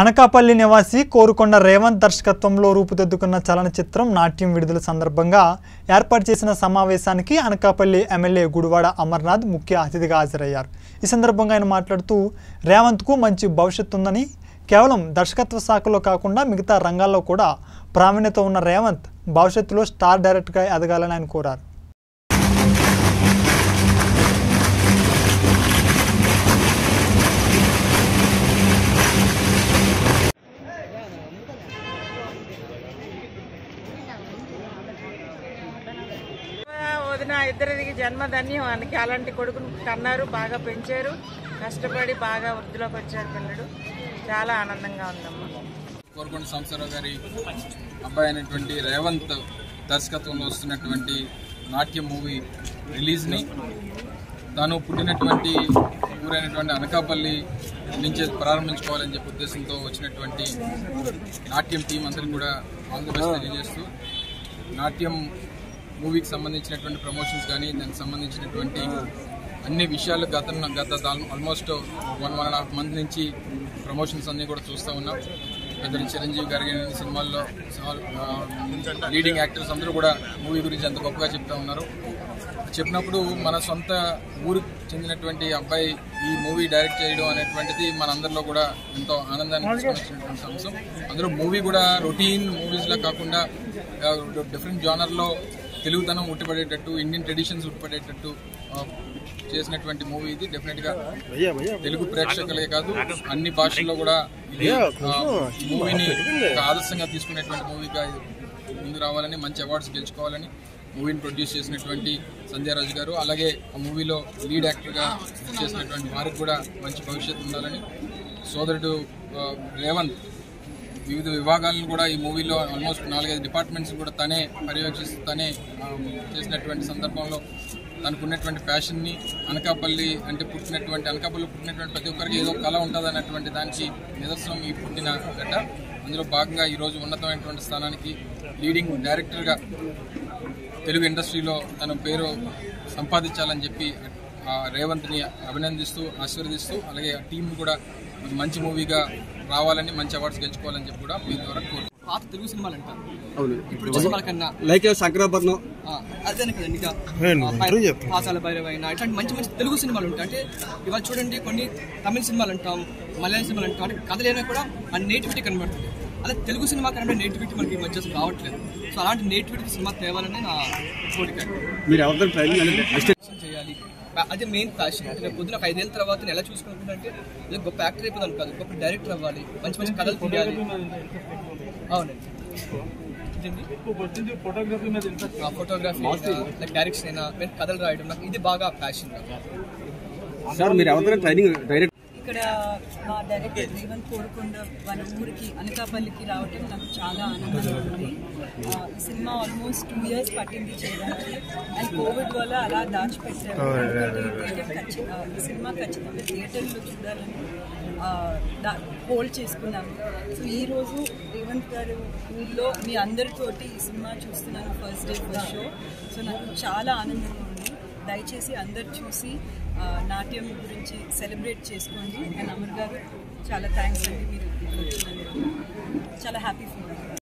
అనకాపల్లి నివాసి కోరుకొండ రేవంత్ దర్శకత్వంలో రూపుదిద్దుకున్న చలనచిత్రం నాట్యం విడుదల సందర్భంగా ఏర్పాటు చేసిన సమావేశానికి అనకాపల్లి ఎమ్మెల్యే గుడివాడ అమర్నాద్ ముఖ్య అతిథిగా హాజరయ్యారు। ఈ సందర్భంగా ఆయన మాట్లాడుతూ రేవంత్కు మంచి భవిష్యత్తు ఉందని కేవలం దర్శకత్వ శాఖలో కాకుండా మిగతా రంగాల్లో కూడా ప్రావీణ్యత ఉన్న రేవంత్ భవిష్యత్తులో స్టార్ డైరెక్టర్‌గా ఎదగాలని ఆయన కోరారు। ఇద్దరికి జన్మధన్యం అందుకే అలాంటి కొడుకును కన్నారు, బాగా పెంచారు, కష్టపడి బాగా వృద్ధిలోకి వచ్చారు పిల్లడు, చాలా ఆనందంగా ఉందమ్మా। కోరుకొండ సంసారావు గారి అబ్బాయి అయినటువంటి రేవంత్ దర్శకత్వంలో వస్తున్నటువంటి నాట్య మూవీ రిలీజ్ని తాను పుట్టినటువంటి ఊరైనటువంటి అనకాపల్లి నుంచి ప్రారంభించుకోవాలని చెప్పే ఉద్దేశంతో వచ్చినటువంటి నాట్యం టీం అందరికీ కూడా ఆల్ ది బెస్ట్ తెలియజేస్తూ నాట్యం मूवी की संबंधी प्रमोशन यानी दाख संबंधी अन्नी विषया गत आलमोस्ट 1.5 मंथ प्रमोशन अभी चूस्ट चिरंजीवी गारे लीडिंग एक्टर्स अंदर मूवी गुरी अंत गोपू मन सवंत ऊर चंद्र अब्बाई मूवी डैरेक्ट मन अंदर एंत आनंदा अंश अंदर मूवी रोटी मूवीज डिफरेंट जॉनर తెలుగుదనం ఉట్టిపడేటట్టు ఇండియన్ ట్రెడిషన్స్ ఉట్టిపడేటట్టు చేసినటువంటి మూవీ ఇది। డెఫినెట్ గా తెలుగు ప్రేక్షకులే కాదు అన్ని భాషల్లో కూడా ఈ మూవీని ఆదర్శంగా తీసుకునేటువంటి మూవీగా ముందు రావాలని మంచి అవార్డ్స్ గెలుచుకోవాలని మూవీని ప్రొడ్యూస్ చేసినటువంటి సంధ్యారాజు గారు అలాగే ఆ మూవీలో లీడ్ యాక్టర్గా చేసినటువంటి వారికి కూడా మంచి భవిష్యత్తు ఉండాలని సోదరుడు రేవంత్ వివిధ విభాగాలను కూడా ఈ మూవీలో ఆల్మోస్ట్ 4-5 డిపార్ట్మెంట్స్ కూడా తనే పర్యవేక్షిస్తూ తనే చేసినటువంటి సందర్భంలో తనకున్నటువంటి ప్యాషన్ని అనకాపల్లి అంటే పుట్టినటువంటి ప్రతి ఒక్కరికి ఏదో కళ ఉంటుంది అన్నటువంటి దానికి నిదర్శనం ఈ పుట్టిన గడ్డ। అందులో భాగంగా ఈరోజు ఉన్నతమైనటువంటి స్థానానికి లీడింగ్ డైరెక్టర్గా తెలుగు ఇండస్ట్రీలో తన పేరు సంపాదించాలని చెప్పి రేవంత్ని అభినందిస్తూ ఆశీర్వదిస్తూ అలాగే ఆ టీం కూడా మంచి మూవీగా రావాలని మంచి అవార్డ్స్ గెలుచుకోవాలని చెప్పి కూడా మీ ద్వారా కోరుకుంటున్నాను। పాత తెలుగు సినిమాలు అంటారు అవును ఇప్పుడు సినిమాల కన్నా లైక్ సంక్రాంతి అదే ఇంకా పాసాల భైరవైనా ఇట్లాంటి మంచి మంచి తెలుగు సినిమాలు ఉంటాయి। అంటే ఇవాళ చూడండి కొన్ని తమిళ సినిమాలు అంటాం, మలయాళం సినిమాలు అంటాం, అంటే కథలైనా కూడా ఆ నేటివిటీ కనబడుతుంది। అదే తెలుగు సినిమా కన్నా నేటివిటీ మనకి మధ్య అసలు రావట్లేదు। సో అలాంటి నేటివిటీ సినిమా తేవాలని నా కోరిక। మీరు ఎవరితో ట్రైనింగ్ చేయాలి అదే మెయిన్ ప్యాషన్। అంటే రేపు పొద్దున 5 ఏళ్ళ తర్వాత ఎలా చూసుకుంటుందంటే ఇది గొప్ప యాక్టర్ అయిపోతుంది కాదు, గొప్ప డైరెక్టర్ అవ్వాలి, మంచి మంచి కథలు తీయాలి। అవునండి ఫోటోగ్రఫీ లైక్ డైరెక్షన్ అయినా నేను కథలు రాయడం నాకు ఇది బాగా ప్యాషన్ సార్। మీరు ఎవరైనా ట్రైనింగ్ డైరెక్ట్ ఇక్కడ మా డైరెక్టర్ రేవంత్ కోరుకొండ వాళ్ళ ఊరికి అనకాపల్లికి రావటం నాకు చాలా ఆనందంగా ఉంది। ఈ సినిమా ఆల్మోస్ట్ 2 years పట్టింది చేయడానికి అండ్ కోవిడ్ వల్ల అలా దాచిపెట్టారు। ఈ సినిమా ఖచ్చితంగా థియేటర్లో చూడాలని హోల్డ్ చేసుకున్నాను। సో ఈరోజు రేవంత్ గారు ఊళ్ళో మీ అందరితోటి ఈ సినిమా చూస్తున్నాను first day first show. So నాకు చాలా ఆనందంగా ఉంది। దయచేసి అందరు చూసి నాట్యం గురించి సెలబ్రేట్ చేసుకోండి। అండ్ అమర్ గారు చాలా థ్యాంక్స్ అండి, మీరు చాలా హ్యాపీ ఫీల్।